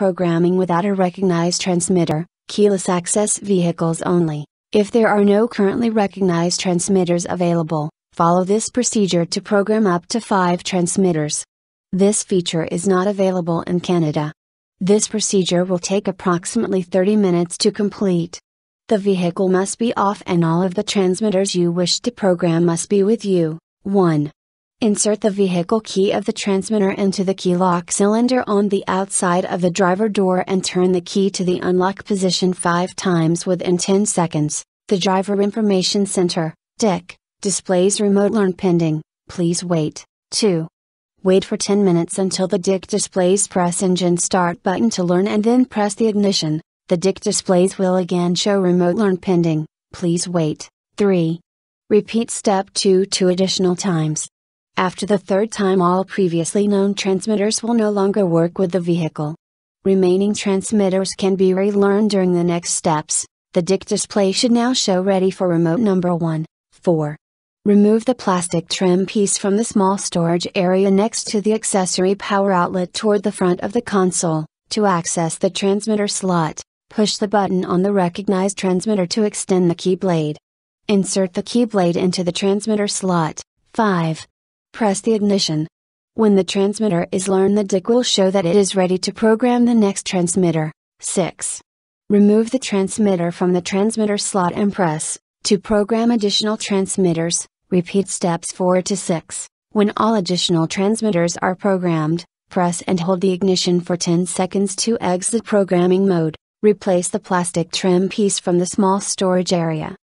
programming without a recognized transmitter, keyless access vehicles only. If there are no currently recognized transmitters available, follow this procedure to program up to 5 transmitters. This feature is not available in Canada. This procedure will take approximately 30 minutes to complete. The vehicle must be off and all of the transmitters you wish to program must be with you. 1. Insert the vehicle key of the transmitter into the key lock cylinder on the outside of the driver door and turn the key to the unlock position 5 times within 10 seconds. The Driver Information Center (DIC) displays remote learn pending. Please wait. 2. Wait for 10 minutes until the DIC displays press engine start button to learn and then press the ignition. The DIC displays will again show remote learn pending. Please wait. 3. Repeat step 2 2 additional times. After the 3rd time all previously known transmitters will no longer work with the vehicle. Remaining transmitters can be relearned during the next steps. The DIC display should now show ready for remote number 1. 4. Remove the plastic trim piece from the small storage area next to the accessory power outlet toward the front of the console. To access the transmitter slot, push the button on the recognized transmitter to extend the key blade. Insert the key blade into the transmitter slot. 5. Press the ignition. When the transmitter is learned, the DIC will show that it is ready to program the next transmitter. 6. Remove the transmitter from the transmitter slot and press to program additional transmitters. Repeat steps 4 to 6. When all additional transmitters are programmed, press and hold the ignition for 10 seconds to exit programming mode. Replace the plastic trim piece from the small storage area.